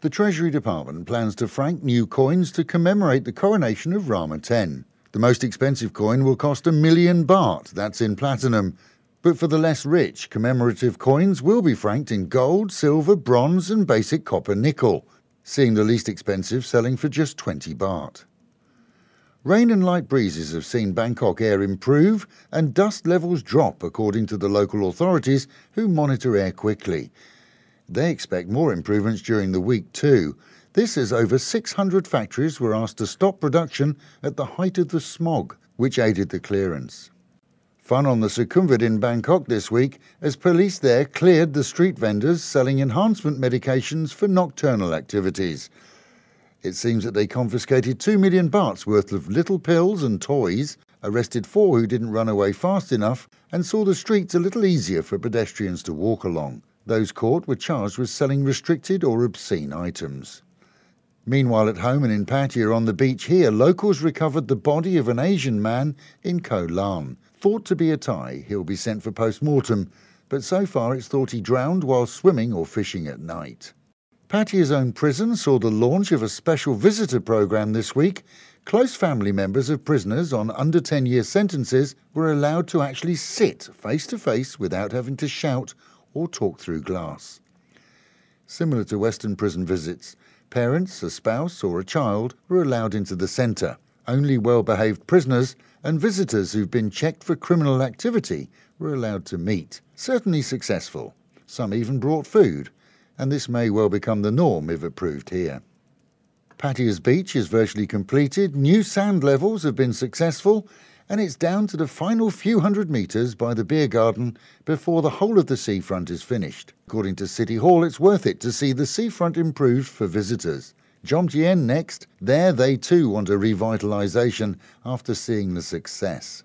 The Treasury Department plans to frank new coins to commemorate the coronation of Rama X. The most expensive coin will cost $1 million baht, that's in platinum. But for the less rich, commemorative coins will be franked in gold, silver, bronze and basic copper nickel, seeing the least expensive selling for just 20 baht. Rain and light breezes have seen Bangkok air improve and dust levels drop, according to the local authorities, who monitor air quickly. They expect more improvements during the week too. This as over 600 factories were asked to stop production at the height of the smog, which aided the clearance. Fun on the Sukhumvit in Bangkok this week as police there cleared the street vendors selling enhancement medications for nocturnal activities. It seems that they confiscated 2 million bahts worth of little pills and toys, arrested 4 who didn't run away fast enough, and saw the streets a little easier for pedestrians to walk along. Those caught were charged with selling restricted or obscene items. Meanwhile, at home and in Pattaya on the beach here, locals recovered the body of an Asian man in Koh Lan. Thought to be a Thai, he'll be sent for post-mortem, but so far it's thought he drowned while swimming or fishing at night. Pattaya's own prison saw the launch of a special visitor program this week. Close family members of prisoners on under 10-year sentences were allowed to actually sit face-to-face without having to shout or talk through glass. Similar to Western prison visits, parents, a spouse or a child were allowed into the centre. Only well-behaved prisoners and visitors who've been checked for criminal activity were allowed to meet. Certainly successful. Some even brought food. And this may well become the norm if approved here. Pattaya's beach is virtually completed, new sand levels have been successful, and it's down to the final few hundred metres by the beer garden before the whole of the seafront is finished. According to City Hall, it's worth it to see the seafront improved for visitors. Jomtien next. There they too want a revitalisation after seeing the success.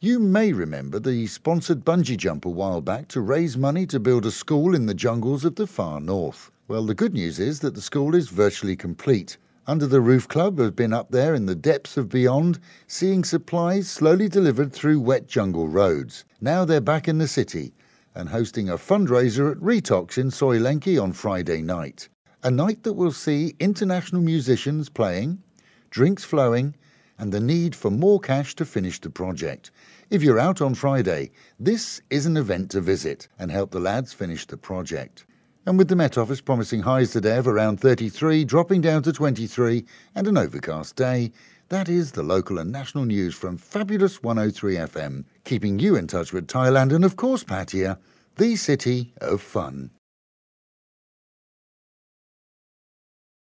You may remember the sponsored bungee jump a while back to raise money to build a school in the jungles of the far north. Well, the good news is that the school is virtually complete. Under the Roof Club have been up there in the depths of beyond, seeing supplies slowly delivered through wet jungle roads. Now they're back in the city and hosting a fundraiser at Retox in Soilenki on Friday night. A night that will see international musicians playing, drinks flowing, and the need for more cash to finish the project. If you're out on Friday, this is an event to visit and help the lads finish the project. And with the Met Office promising highs today of around 33, dropping down to 23 and an overcast day, that is the local and national news from fabulous 103 FM, keeping you in touch with Thailand and of course Pattaya, the city of fun.